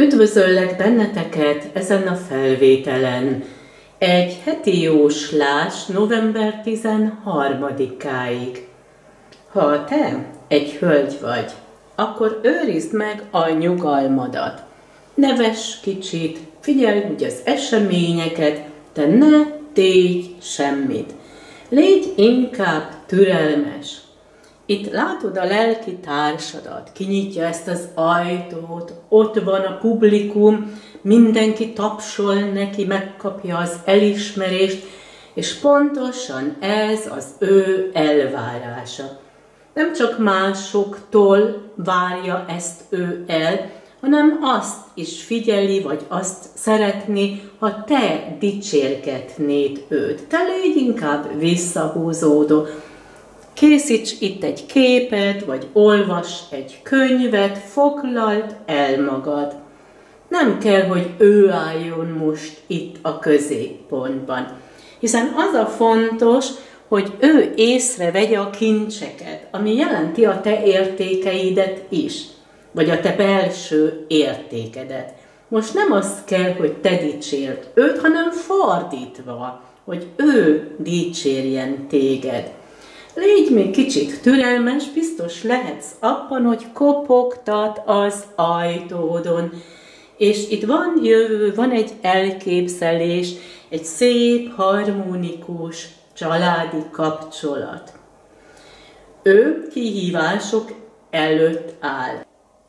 Üdvözöllek benneteket ezen a felvételen. Egy heti jóslás november 13-áig. Ha te egy hölgy vagy, akkor őrizd meg a nyugalmadat. Ne vess kicsit, figyelj az eseményeket, de ne tégy semmit. Légy inkább türelmes. Itt látod a lelki társadat, kinyitja ezt az ajtót, ott van a publikum, mindenki tapsol neki, megkapja az elismerést, és pontosan ez az ő elvárása. Nem csak másoktól várja ezt ő el, hanem azt is figyeli, vagy azt szeretné, ha te dicsérgetnéd őt. Te légy inkább visszahúzódó. Készíts itt egy képet, vagy olvas egy könyvet, foglald el magad. Nem kell, hogy ő álljon most itt a középpontban. Hiszen az a fontos, hogy ő észrevegye a kincseket, ami jelenti a te értékeidet is, vagy a te belső értékedet. Most nem az kell, hogy te dicsérd őt, hanem fordítva, hogy ő dicsérjen téged. Légy még kicsit türelmes, biztos lehetsz abban, hogy kopogtat az ajtódon. És itt van jövő, van egy elképzelés, egy szép, harmonikus családi kapcsolat. Ő kihívások előtt áll.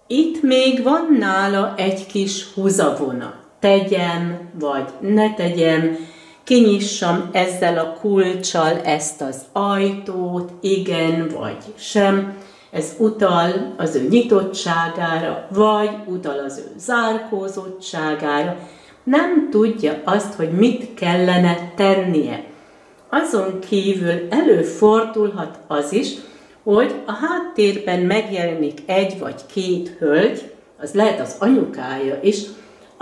Itt még van nála egy kis húzavona. Tegyem, vagy ne tegyem, kinyissam ezzel a kulccsal ezt az ajtót, igen vagy sem. Ez utal az ő nyitottságára, vagy utal az ő zárkózottságára. Nem tudja azt, hogy mit kellene tennie. Azon kívül előfordulhat az is, hogy a háttérben megjelenik egy vagy két hölgy, az lehet az anyukája is,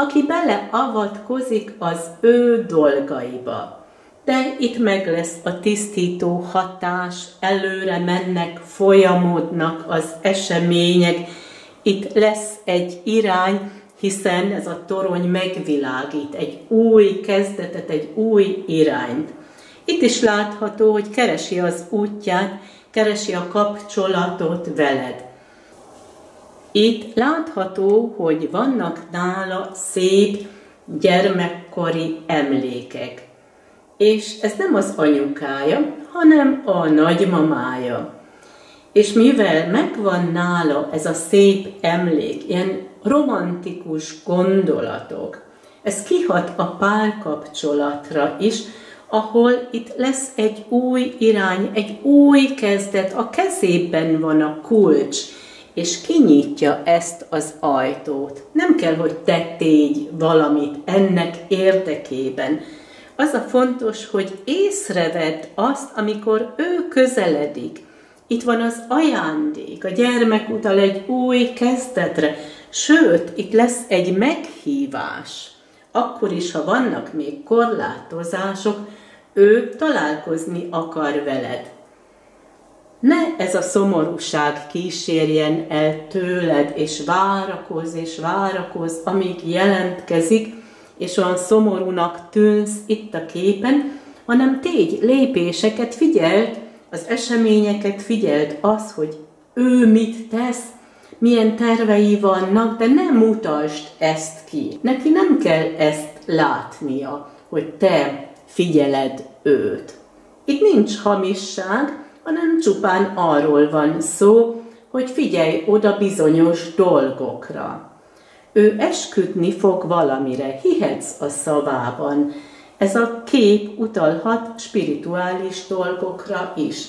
aki beleavatkozik az ő dolgaiba. De itt meg lesz a tisztító hatás, előre mennek, folyamodnak az események, itt lesz egy irány, hiszen ez a torony megvilágít egy új kezdetet, egy új irányt. Itt is látható, hogy keresi az útját, keresi a kapcsolatot veled. Itt látható, hogy vannak nála szép gyermekkori emlékek. És ez nem az anyukája, hanem a nagymamája. És mivel megvan nála ez a szép emlék, ilyen romantikus gondolatok, ez kihat a párkapcsolatra is, ahol itt lesz egy új irány, egy új kezdet, a kezében van a kulcs, és kinyitja ezt az ajtót. Nem kell, hogy te tégy valamit ennek érdekében. Az a fontos, hogy észrevedd azt, amikor ő közeledik. Itt van az ajándék, a gyermek utal egy új kezdetre, sőt, itt lesz egy meghívás. Akkor is, ha vannak még korlátozások, ő találkozni akar veled. Ne ez a szomorúság kísérjen el tőled, és várakozz, amíg jelentkezik, és olyan szomorúnak tűnsz itt a képen, hanem tégy lépéseket, figyeld az eseményeket, figyeld az, hogy ő mit tesz, milyen tervei vannak, de ne mutasd ezt ki. Neki nem kell ezt látnia, hogy te figyeled őt. Itt nincs hamisság, hanem csupán arról van szó, hogy figyelj oda bizonyos dolgokra. Ő esküdni fog valamire, hihetsz a szavában. Ez a kép utalhat spirituális dolgokra is.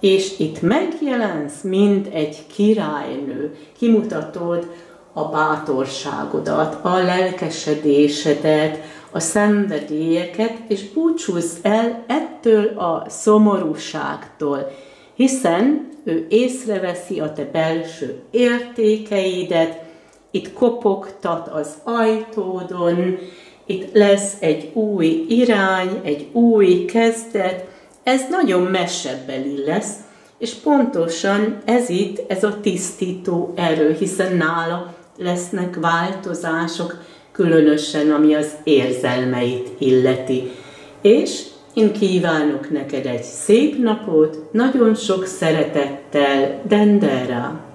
És itt megjelensz, mint egy királynő, kimutatod a bátorságodat, a lelkesedésedet, a szenvedélyeket, és búcsúzz el ettől a szomorúságtól, hiszen ő észreveszi a te belső értékeidet, itt kopogtat az ajtódon, itt lesz egy új irány, egy új kezdet, ez nagyon mesebeli lesz, és pontosan ez itt, ez a tisztító erő, hiszen nála lesznek változások, különösen ami az érzelmeit illeti. És én kívánok neked egy szép napot, nagyon sok szeretettel, Dendera!